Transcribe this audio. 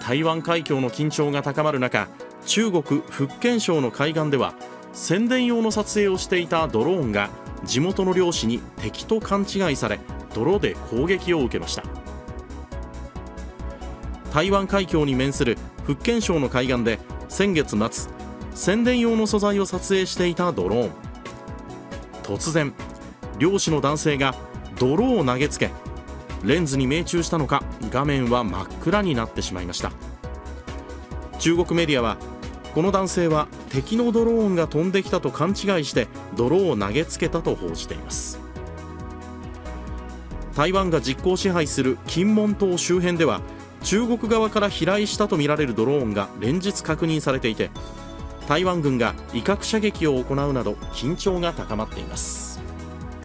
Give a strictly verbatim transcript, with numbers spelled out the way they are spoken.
台湾海峡の緊張が高まる中、中国・福建省の海岸では宣伝用の撮影をしていたドローンが地元の漁師に敵と勘違いされ、泥で攻撃を受けました。台湾海峡に面する福建省の海岸で先月末、宣伝用の素材を撮影していたドローン、突然漁師の男性が泥を投げつけ、レンズに命中したのか、画面は真っ暗になってしまいました。中国メディアは、この男性は敵のドローンが飛んできたと勘違いして泥を投げつけたと報じています。台湾が実効支配する金門島周辺では、中国側から飛来したとみられるドローンが連日確認されていて、台湾軍が威嚇射撃を行うなど緊張が高まっています。